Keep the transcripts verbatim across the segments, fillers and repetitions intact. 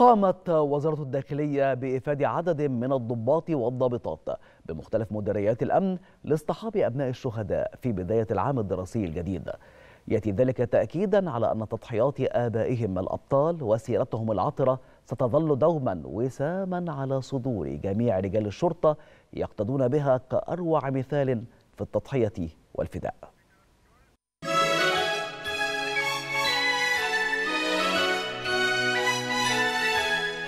قامت وزارة الداخلية بإفادة عدد من الضباط والضابطات بمختلف مديريات الأمن لاصطحاب أبناء الشهداء في بداية العام الدراسي الجديد. يأتي ذلك تأكيدا على أن تضحيات آبائهم الأبطال وسيرتهم العطرة ستظل دوما وساما على صدور جميع رجال الشرطة يقتدون بها كأروع مثال في التضحية والفداء.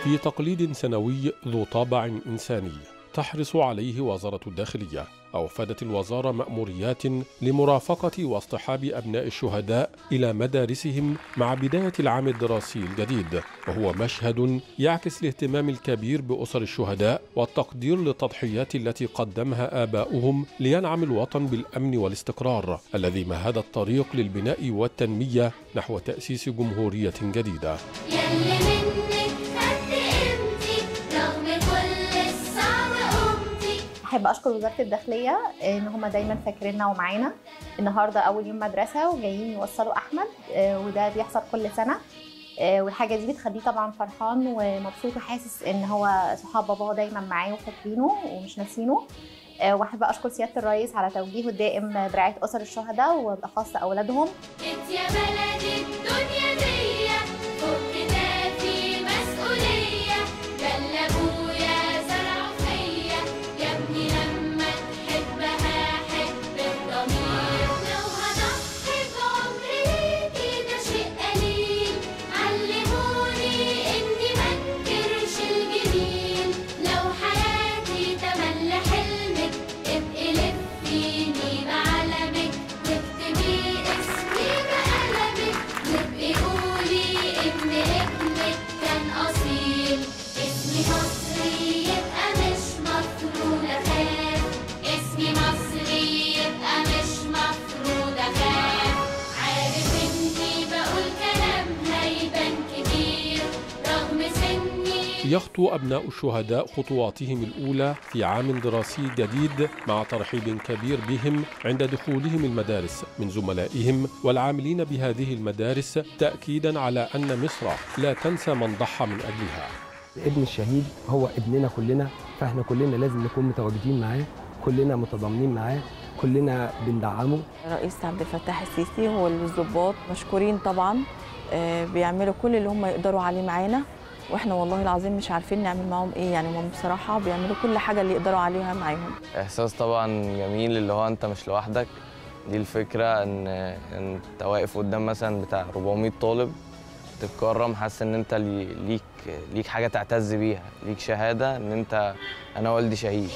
في تقليد سنوي ذو طابع إنساني تحرص عليه وزارة الداخلية، أوفدت الوزارة مأموريات لمرافقة واصطحاب أبناء الشهداء إلى مدارسهم مع بداية العام الدراسي الجديد، وهو مشهد يعكس الاهتمام الكبير بأسر الشهداء والتقدير للتضحيات التي قدمها آباؤهم لينعم الوطن بالأمن والاستقرار الذي مهد الطريق للبناء والتنمية نحو تأسيس جمهورية جديدة. أحب أشكر وزارة الداخلية إن هم دايما فاكريننا ومعانا. النهارده أول يوم مدرسة وجايين يوصلوا أحمد، وده بيحصل كل سنة، والحاجة دي بتخليه طبعا فرحان ومبسوط وحاسس إن هو صحاب باباه دايما معاه وفاكرينه ومش ناسينه. وأحب أشكر سيادة الرئيس على توجيهه الدائم برعاية أسر الشهداء وبالأخص أولادهم. إنت يا بلدي الدنيا دي فوقنا في مسؤولية، جل أبويا يخطو أبناء الشهداء خطواتهم الأولى في عام دراسي جديد مع ترحيب كبير بهم عند دخولهم المدارس من زملائهم والعاملين بهذه المدارس، تأكيدا على أن مصر لا تنسى من ضحى من أجلها. ابن الشهيد هو ابننا كلنا، فإحنا كلنا لازم نكون متواجدين معاه، كلنا متضامنين معاه، كلنا بندعمه. الرئيس عبد الفتاح السيسي والضباط مشكورين طبعا، بيعملوا كل اللي هم يقدروا عليه معانا، واحنا والله العظيم مش عارفين نعمل معاهم ايه، يعني هم بصراحه بيعملوا كل حاجه اللي يقدروا عليها معاهم. احساس طبعا جميل، اللي هو انت مش لوحدك، دي الفكره، ان انت واقف قدام مثلا بتاع أربعمية طالب تتكرم، حاسس ان انت ليك ليك حاجه تعتز بيها، ليك شهاده ان انت انا والدي شهيد.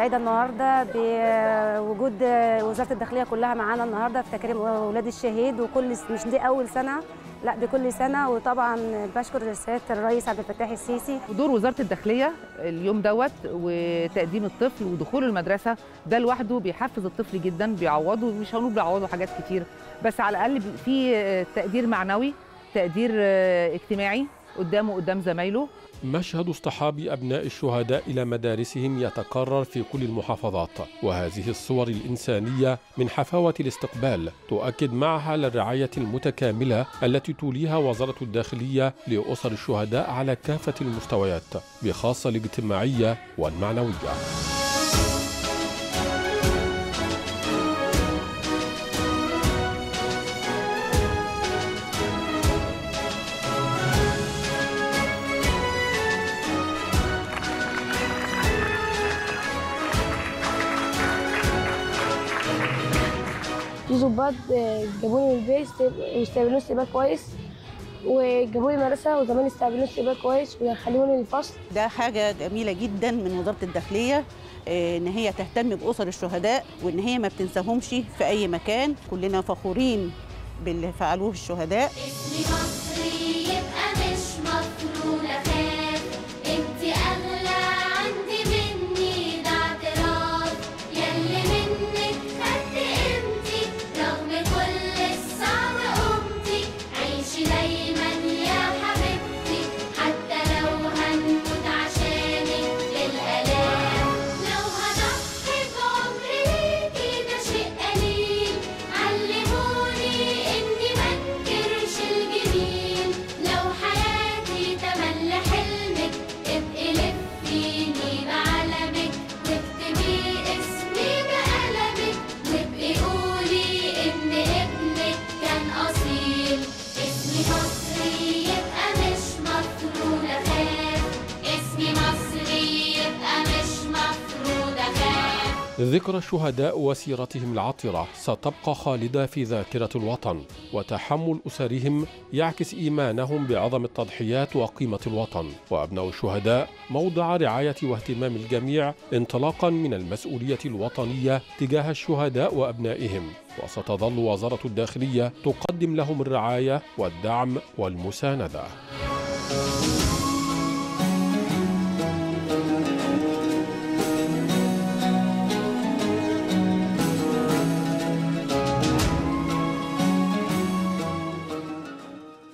سعيدة النهارده بوجود وزارة الداخلية كلها معانا النهارده في تكريم أولاد الشهيد، وكل مش دي أول سنة، لا بكل سنة. وطبعا بشكر سيادة الرئيس عبد الفتاح السيسي. دور وزارة الداخلية اليوم دوت وتقديم الطفل ودخوله المدرسة ده لوحده بيحفز الطفل جدا، بيعوضه، مش هنقول بيعوضه حاجات كتير، بس على الأقل في تقدير معنوي، تقدير اجتماعي، قدامه قدام زمايله. مشهد اصطحاب أبناء الشهداء إلى مدارسهم يتكرر في كل المحافظات، وهذه الصور الإنسانية من حفاوة الاستقبال تؤكد معها للرعاية المتكاملة التي توليها وزارة الداخلية لأسر الشهداء على كافة المستويات بخاصة الاجتماعية والمعنوية. الضباط جابوني من البيت واستقبلوني استقبال كويس، وجابوني المدرسه وزمان استقبلوني استقبال كويس ودخلوني الفصل. ده حاجه جميله جدا من وزاره الداخليه ان هي تهتم باسر الشهداء وان هي ما بتنساهمش في اي مكان. كلنا فخورين باللي فعلوه الشهداء. اسمي مصري يبقى مش مفروض اخاف، انت اغلى عندي مني، ده اعتراف يلي منك ذكرى الشهداء وسيرتهم العطرة ستبقى خالدة في ذاكرة الوطن، وتحمل أسرهم يعكس إيمانهم بعظم التضحيات وقيمة الوطن، وأبناء الشهداء موضع رعاية واهتمام الجميع انطلاقا من المسؤولية الوطنية تجاه الشهداء وأبنائهم، وستظل وزارة الداخلية تقدم لهم الرعاية والدعم والمساندة.